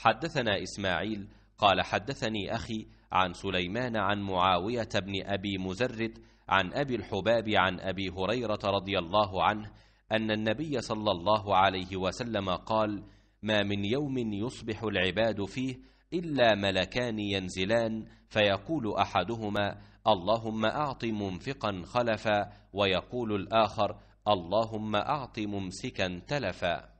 حدثنا إسماعيل قال حدثني أخي عن سليمان عن معاوية بن أبي مزرد عن أبي الحباب عن أبي هريرة رضي الله عنه أن النبي صلى الله عليه وسلم قال: ما من يوم يصبح العباد فيه إلا ملكان ينزلان فيقول أحدهما: اللهم أعط منفقا خلفا، ويقول الآخر: اللهم أعط ممسكا تلفا.